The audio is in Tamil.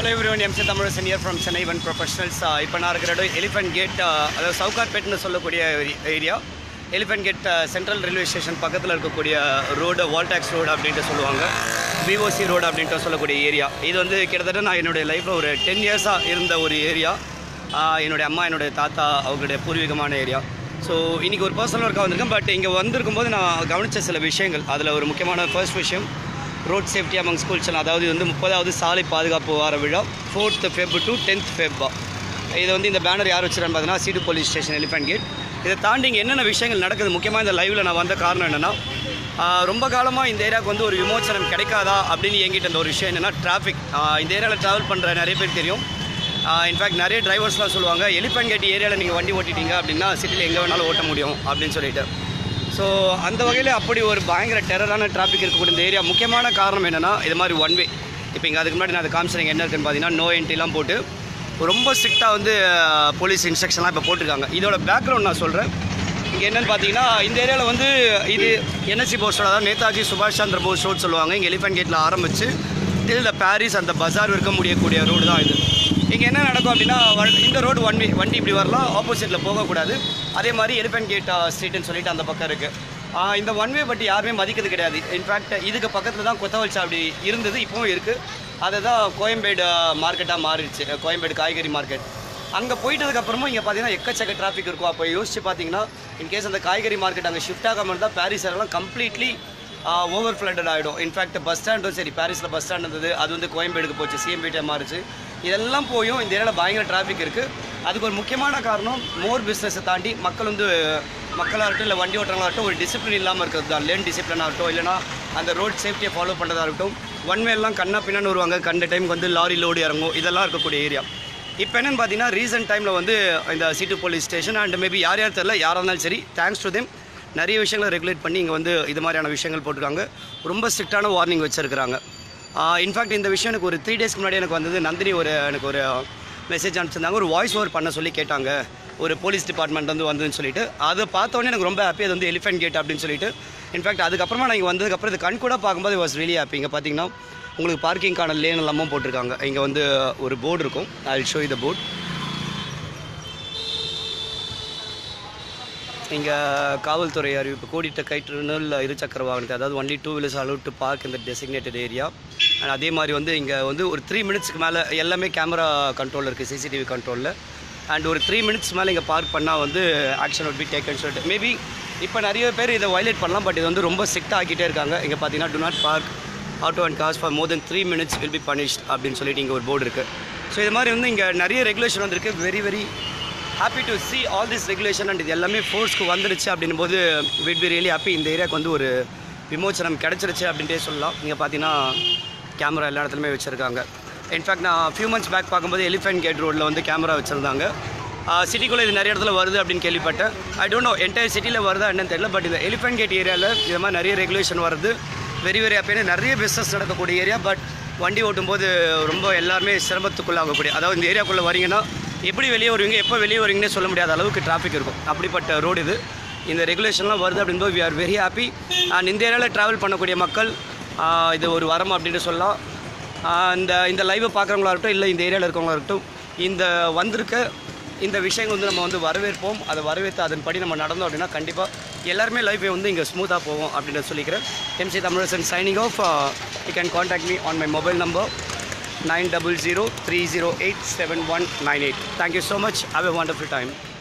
Hello everyone, I am Thamizharasan here from Chennai One Professionals. Now we are Elephant Gate, Sowcarpet area. Elephant Gate Central Railway Station road, Waltax Road, VOC Road area. This is a 10 years area. Area. So, I have a personal work, but I have a first vision. Road safety among schools அதாவது வந்து 30வது சாலை பாதுகாப்பு வார விழா 4th Feb to 10th Feb இது வந்து இந்த பேனர் யார் வச்சிரான்னு பார்த்தீங்கன்னா city police station elephant gate இத தாண்டி என்னென்ன விஷயங்கள் நடக்குது முக்கியமா இந்த லைவ்ல நான் வந்த காரணம் என்னன்னா ரொம்ப காலமா இந்த ஏரியாக்கு வந்து ஒரு விமோசனம் கிடைக்காதா அப்படினு என்கிட்ட அந்த ஒரு விஷயம் என்னன்னா டிராஃபிக் இந்த ஏரியால டிராவல் பண்ற நிறைய பேர் தெரியும் in fact நிறைய டிரைவர்ஸ்லாம் சொல்லுவாங்க எலிஃபன்ட் கேட் ஏரியால நீங்க வண்டி ஓட்டிட்டீங்க அப்படினா சிட்டில எங்க வேணாலும் ஓட்ட முடியும் அப்படினு சொல்லிட்டு So, அந்த வகையில அப்படி ஒரு பயங்கர டெரரான டிராஃபிக் இருக்குற இந்த ஏரியா முக்கியமான காரணம் என்னன்னா இது மாதிரி ஒன் வே இப்போ இங்க அதுக்கு முன்னாடி நான் அத காமிச்சேன் என்ன இருக்குன்னு பாத்தீங்கன்னா நோ என்ட்ரிலாம் போட்டு ரொம்ப ஸ்ட்ரிக்ட்டா வந்து போலீஸ் இன்ஸ்ட்ரக்ஷன்லாம் இப்ப போட்டுருக்காங்க இதோட பேக்ரவுண்ட் நான் சொல்றேன் இங்க என்னன்னு பாத்தீங்கன்னா இந்த ஏரியால வந்து இது என்எஸ்சி போஸ்டோட அதாவது நேதாஜி சுபாஷ் சந்திர போஸ் ரோட் சொல்லுவாங்க இங்க எலிஃபன்ட் கேட்ல ஆரம்பிச்சு till the பாரிஸ் அந்த பஜார் வரைக்கும் முடியக்கூடிய ரோடு தான் இது இங்க என்ன நடக்கும் அப்படினா இந்த ரோட் ஒன் வே வண்டி இப்படி வரலாம் ஆப்போசிட்ல போக கூடாது அதே மாதிரி எலிஃபன்ட் கேட் ஸ்ட்ரீட்னு சொல்லிட்டு அந்த பக்கம் இருக்கு இந்த ஒன் வே பட் யாருமே மதிக்கிறது கிடையாது in fact இதுக்கு பக்கத்துல தான் கொத்தவல் சாப்டி இருந்தது இப்போவும் இருக்கு அதுதான் கோயம்பேடு மார்க்கெட்டா மாறிடுச்சு கோயம்பேடு காய்கறி மார்க்கெட் அங்க போய்ட்டதுக்கு அப்புறமும் இங்க பாத்தீங்கன்னா எக்கச்சக்க டிராஃபிக் இருக்கும் அப்ப யோசிச்சு பாத்தீங்கன்னா in case அந்த காய்கறி மார்க்கெட் அங்க ஷிஃப்ட் ஆகாம இருந்தா பாரிஸ் எல்லாம் கம்ப்ளீட்லி over flooded ஆயிடும் in fact bus stand சரி பாரிஸ்ல bus stand இருந்தது அது வந்து கோயம்பேடுக்கு போச்சு சிஎம்பிட்ட மாறிச்சு இதெல்லாம் போயும் இந்த ஏரியால பயங்கர டிராஃபிக் இருக்கு அதுக்கு ஒரு முக்கியமான காரணம் மோர் பிசினஸ் தாண்டி மக்கள் வந்து மக்களாரட்ட இல்ல வண்டி ஓட்டறவங்களாரட்ட ஒரு டிசிப்ளின் இல்லாம இருக்குது தான் லேன் டிசிப்ளின் ஆட்டோ இல்லனா அந்த ரோட் சேஃப்டியை ஃபாலோ பண்றதா இருக்கட்டும் ஒன் வே எல்லாம் கண்ணா பின்னான்னு வருவாங்க கண்ட டைம்க்கு வந்து லாரி லோட் இறங்கும் இதெல்லாம் இருக்கக்கூடிய ஏரியா இப்போ என்னன்னு பாத்தீங்கன்னா ரீசன்ட் டைம்ல வந்து இந்த city police station and maybe யார் தெரியல யாரானாலும் சரி thanks to them நிறைய விஷயங்களை ரெகுலேட் பண்ணி இங்க வந்து இது மாதிரியான விஷயங்கள் போட்டுருக்காங்க ரொம்ப ஸ்ட்ரிக்ட்டான வார்னிங் வச்சிருக்காங்க in fact இந்த விஷயம் எனக்கு ஒரு 3 days முன்னாடி எனக்கு வந்தது நந்தினி ஒரு எனக்கு ஒரு மெசேஜ் அனுப்பிச்சாங்க ஒரு வாய்ஸ் ஓவர் பண்ண சொல்லி கேட்டாங்க ஒரு போலீஸ் டிபார்ட்மென்ட் வந்து வந்துன்னு சொல்லிட்டு அது பார்த்த உடனே எனக்கு ரொம்ப ஹாப்பி அது வந்து எலிஃபன்ட் கேட் அப்படினு சொல்லிட்டு in fact அதுக்கு அப்புறமா நான் இங்க வந்ததுக்கு அப்புறம் இது கண் கூட பாக்கும்போது I was really happy இங்க பாத்தீங்கன்னா உங்களுக்கு பார்க்கிங்கான லேன் எல்லாம் போட்டுருக்காங்க இங்க வந்து ஒரு போர்டு இருக்கும் I will show you the board இங்க காவல்துறை அறிவிப்பு கோடிட்ட கயிற்றுனல் இருசக்கர வாகனத்தை அதாவது only two wheelers allowed to park in the designated area and அதே மாதிரி வந்து இங்க வந்து ஒரு 3 மினிட்ஸ்க்கு மேல எல்லாமே கேமரா கண்ட்ரோல்ல இருக்கு சிசிடிவி கண்ட்ரோல்ல and ஒரு 3 மினிட்ஸ் மேல இங்க பார்க் பண்ணா வந்து action would be taken so maybe இப்ப நிறைய பேர் இத வயலேட் பண்ணலாம் பட் இது வந்து ரொம்ப ஸ்ட்ரிக்ட்டா ஆக்கிட்டே இருக்காங்க இங்க பாத்தீங்கன்னா do not park auto and cars for more than 3 minutes will be punished அப்படினு சொல்லிட்டு இங்க ஒரு போர்டு இருக்கு சோ இது மாதிரி வந்து இங்க நிறைய ரெகுலேஷன் வந்திருக்கு very happy to see all this regulation and இது எல்லாமே ஃபோர்ஸ்க்கு வந்துருச்சு அப்படினும்போது we'd be really happy இந்த ஏரியாக்கு வந்து ஒரு விமோசனம் கிடைச்சிருச்சு அப்படினே சொல்லலாம் நீங்க பாத்தீனா கேமரா எல்லா இடத்துலயே வச்சிருக்காங்க in fact நான் few months back பாக்கும்போது எலிஃபன்ட் கேட் ரோட்ல வந்து கேமரா வச்சிருந்தாங்க சிட்டிக்குள்ள இது நிறைய இடத்துல வருது அப்படினு கேள்விப்பட்டேன் I don't know entire சிட்டில வருதா என்னன்னு தெரியல பட் இந்த எலிஃபன்ட் கேட் ஏரியால இந்த மாதிரி நிறைய ரெகுலேஷன் வருது very happy நிறைய business நடக்கக்கூடிய ஏரியா பட் வண்டி ஓட்டும்போது ரொம்ப எல்லாரும் சிரமத்துக்குள்ள ஆகக்கூடிய அதாவது இந்த ஏரியாக்குள்ள வரீங்கனா எப்படி வெளிய வருவீங்க எப்ப வெளிய வரீங்கன்னு சொல்ல முடியாத அளவுக்கு டிராஃபிக் இருக்கும் அப்படிப்பட்ட ரோட் இது இந்த ரெகுலேஷன்லாம் வருது அப்படிம்போது we are very happy and இந்த ஏரியால டிராவல் பண்ணக்கூடிய மக்கள் இது ஒரு வரம் அப்படினு சொல்லலாம் and இந்த லைவ் பார்க்கறவங்களா இருக்கட்டும் இல்ல இந்த ஏரியால இருக்கவங்களா இருக்கட்டும் இந்த வந்திருக்க இந்த விஷயங்கள் வந்து நம்ம வந்து வரவேற்போம் அதை வரவேத்து அதன்படி நம்ம நடந்தோம் அப்படினா கண்டிப்பா எல்லாரும் லைஃபை வந்து இங்க ஸ்மூத்தா போவோம் அப்படினு சொல்லிக்கிறேன் MC Thamizharasan signing off you can contact me on my mobile number 900-308-7198. Thank you so much. Have a wonderful time.